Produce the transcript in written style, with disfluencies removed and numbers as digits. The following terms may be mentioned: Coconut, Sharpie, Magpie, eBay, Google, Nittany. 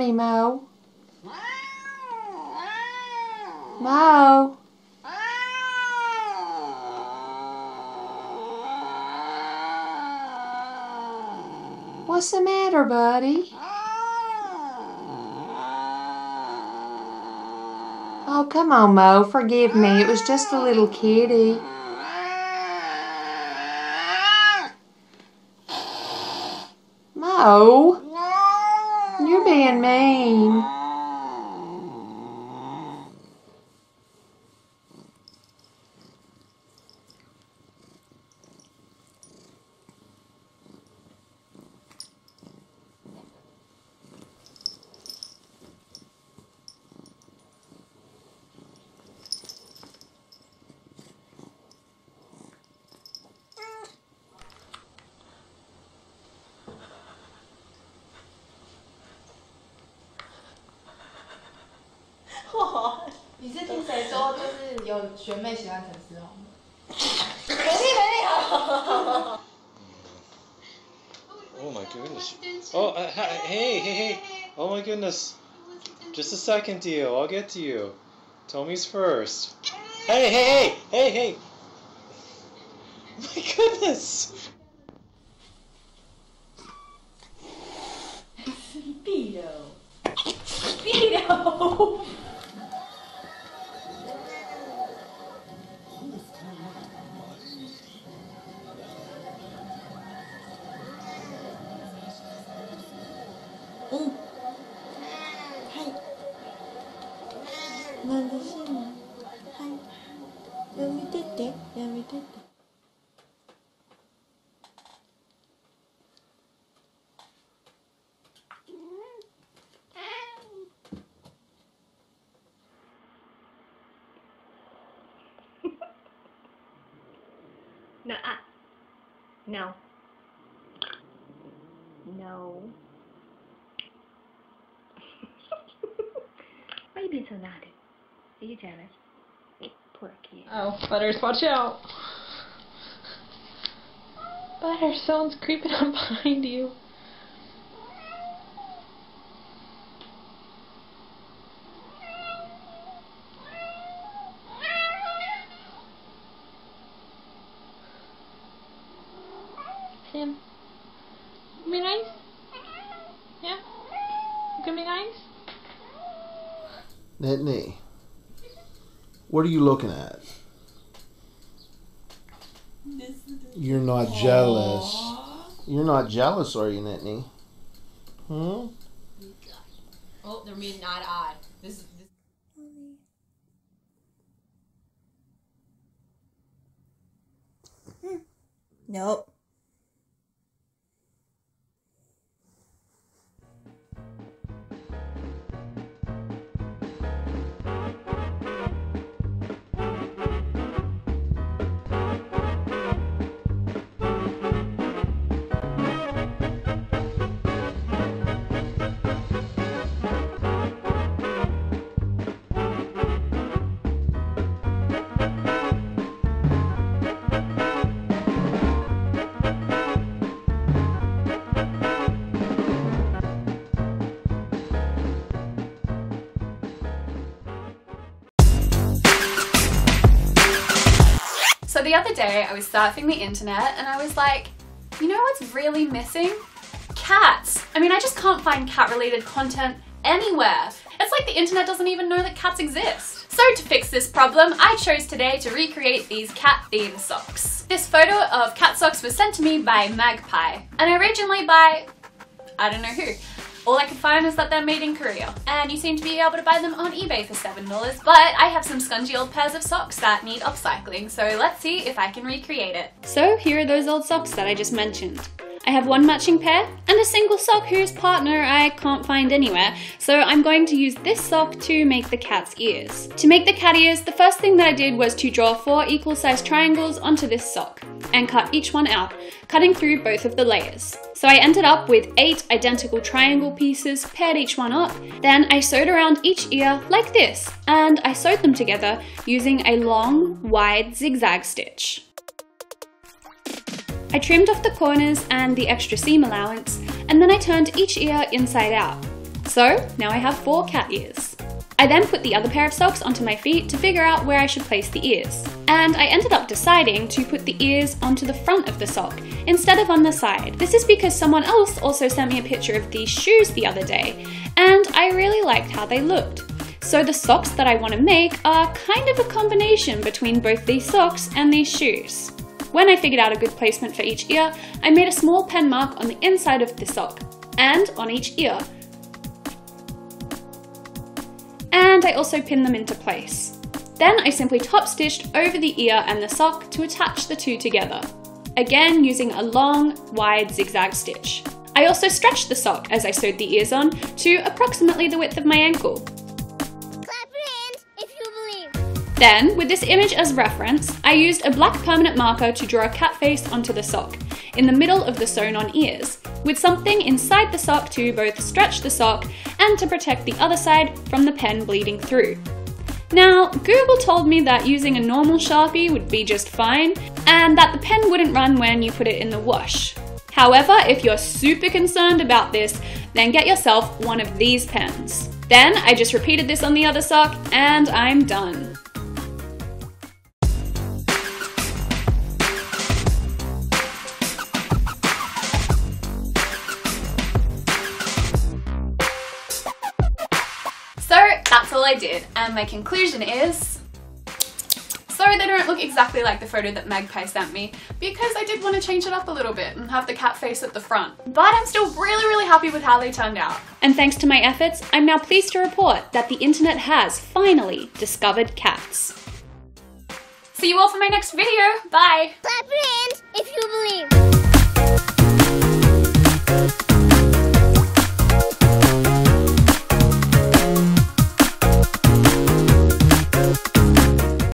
me, Mo. Mo. What's the matter, buddy? Oh, come on, Mo. Forgive me. It was just a little kitty. Mo. You're being mean.你是听谁说，就是有学妹喜欢陈思宏？没有。Oh my goodness! Oh, hey! Oh my goodness! Just a second, deal. I'll get to you. Tommy's first. Hey! My goodness! 壁楼。やめてって。No. Why are you being so naughty? Are you jealous? Poor kid. Oh, Butters, watch out! Butters, someone's creeping up behind you. Sam, can be nice? Yeah? You can be nice? Nittany. What are you looking at? You're not jealous. You're not jealous, are you, Nittany? Hmm? Oh, they're mean, not odd. This is. Nope. So the other day I was surfing the internet and I was like, you know what's really missing? Cats. I mean, I just can't find cat related content anywhere. It's like the internet doesn't even know that cats exist. So to fix this problem, I chose today to recreate these cat themed socks. This photo of cat socks was sent to me by Magpie, and originally by, I don't know who. All I could find is that they're made in Korea, and you seem to be able to buy them on eBay for $7, but I have some scungy old pairs of socks that need upcycling, so let's see if I can recreate it. So here are those old socks that I just mentioned. I have one matching pair and a single sock whose partner I can't find anywhere, so I'm going to use this sock to make the cat's ears. To make the cat ears, the first thing that I did was to draw 4 equal sized triangles onto this sock and cut each one out, cutting through both of the layers. So I ended up with 8 identical triangle pieces, paired each one up. Then I sewed around each ear like this, and I sewed them together using a long, wide zigzag stitch. I trimmed off the corners and the extra seam allowance, and then I turned each ear inside out. So now I have 4 cat ears. I then put the other pair of socks onto my feet to figure out where I should place the ears. And I ended up deciding to put the ears onto the front of the sock instead of on the side. This is because someone else also sent me a picture of these shoes the other day, and I really liked how they looked. So the socks that I want to make are kind of a combination between both these socks and these shoes. When I figured out a good placement for each ear, I made a small pen mark on the inside of the sock and on each ear. And I also pinned them into place. Then I simply top stitched over the ear and the sock to attach the two together, again using a long, wide zigzag stitch. I also stretched the sock as I sewed the ears on to approximately the width of my ankle. Clap your hands if you believe. Then, with this image as reference, I used a black permanent marker to draw a cat face onto the sock, in the middle of the sewn-on ears, with something inside the sock to both stretch the sock and to protect the other side from the pen bleeding through. Now, Google told me that using a normal Sharpie would be just fine, and that the pen wouldn't run when you put it in the wash. However, if you're super concerned about this, then get yourself one of these pens. Then I just repeated this on the other sock, and I'm done. That's all I did, and my conclusion is, sorry they don't look exactly like the photo that Magpie sent me, because I did want to change it up a little bit and have the cat face at the front, but I'm still really happy with how they turned out. And thanks to my efforts, I'm now pleased to report that the internet has finally discovered cats. See you all for my next video, bye!